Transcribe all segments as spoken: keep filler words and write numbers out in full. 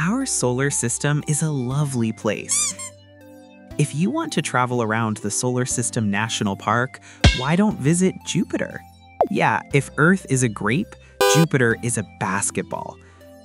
Our solar system is a lovely place. If you want to travel around the Solar System National Park, why don't visit Jupiter? Yeah, if Earth is a grape, Jupiter is a basketball.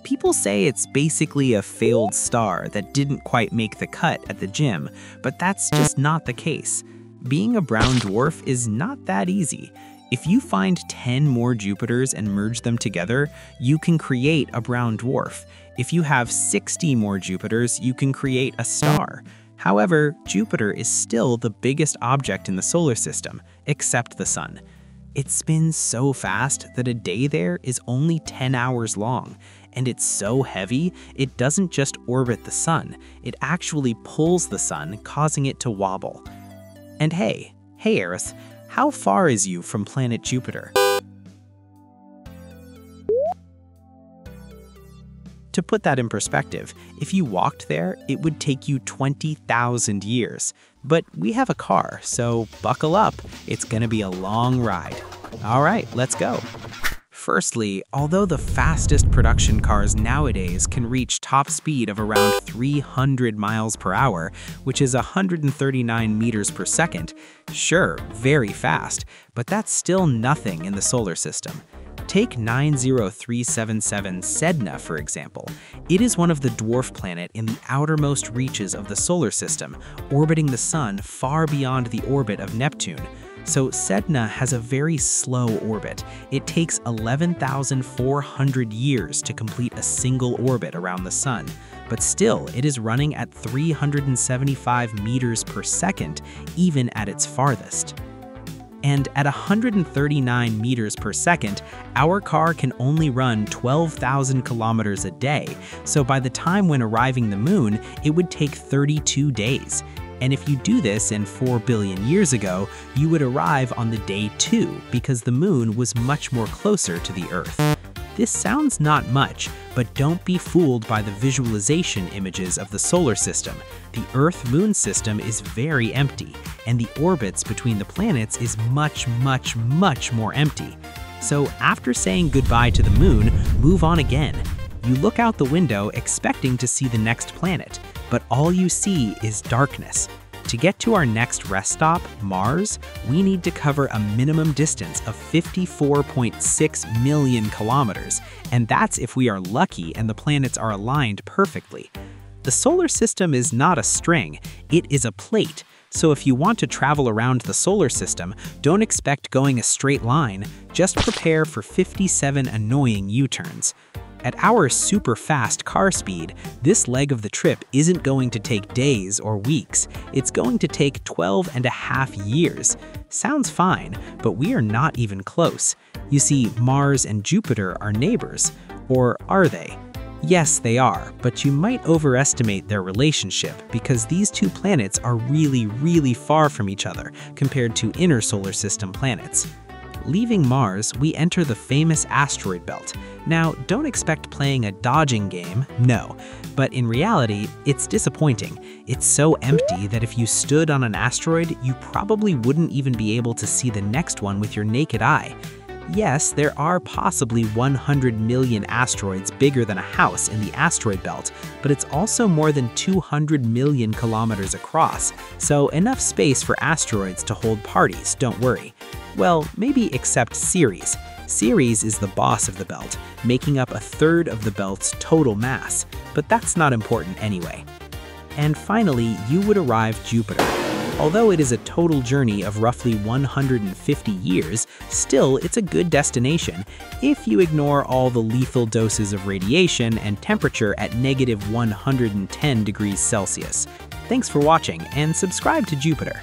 People say it's basically a failed star that didn't quite make the cut at the gym, but that's just not the case. Being a brown dwarf is not that easy. If you find ten more Jupiters and merge them together, you can create a brown dwarf. If you have sixty more Jupiters, you can create a star. However, Jupiter is still the biggest object in the solar system, except the Sun. It spins so fast that a day there is only ten hours long, and it's so heavy it doesn't just orbit the Sun, it actually pulls the Sun, causing it to wobble. And hey, hey Eris, how far is you from planet Jupiter? To put that in perspective, if you walked there, it would take you twenty thousand years. But we have a car, so buckle up. It's gonna be a long ride. All right, let's go. Firstly, although the fastest production cars nowadays can reach top speed of around three hundred miles per hour, which is one hundred thirty-nine meters per second, sure, very fast, but that's still nothing in the solar system. Take nine zero three seven seven Sedna, for example. It is one of the dwarf planets in the outermost reaches of the solar system, orbiting the Sun far beyond the orbit of Neptune. So Sedna has a very slow orbit. It takes eleven thousand four hundred years to complete a single orbit around the Sun. But still, it is running at three hundred seventy-five meters per second, even at its farthest. And at one hundred thirty-nine meters per second, our car can only run twelve thousand kilometers a day, so by the time when arriving the Moon, it would take thirty-two days. And if you do this in four billion years ago, you would arrive on the day two, because the Moon was much more closer to the Earth. This sounds not much, but don't be fooled by the visualization images of the solar system. The Earth-Moon system is very empty, and the orbits between the planets is much, much, much more empty. So after saying goodbye to the Moon, move on again. You look out the window expecting to see the next planet, but all you see is darkness. To get to our next rest stop, Mars, we need to cover a minimum distance of fifty-four point six million kilometers, and that's if we are lucky and the planets are aligned perfectly. The solar system is not a string, it is a plate, so if you want to travel around the solar system, don't expect going a straight line, just prepare for fifty-seven annoying U-turns. At our super fast car speed, this leg of the trip isn't going to take days or weeks. It's going to take twelve and a half years. Sounds fine, but we are not even close. You see, Mars and Jupiter are neighbors. Or are they? Yes, they are, but you might overestimate their relationship because these two planets are really, really far from each other compared to inner solar system planets. Leaving Mars, we enter the famous asteroid belt. Now, don't expect playing a dodging game, no. But in reality, it's disappointing. It's so empty that if you stood on an asteroid, you probably wouldn't even be able to see the next one with your naked eye. Yes, there are possibly one hundred million asteroids bigger than a house in the asteroid belt, but it's also more than two hundred million kilometers across, so enough space for asteroids to hold parties, don't worry. Well, maybe except Ceres. Ceres is the boss of the belt, making up a third of the belt's total mass, but that's not important anyway. And finally, you would arrive Jupiter. Although it is a total journey of roughly one hundred fifty years, still it's a good destination if you ignore all the lethal doses of radiation and temperature at negative one hundred ten degrees Celsius. Thanks for watching and subscribe to Jupiter.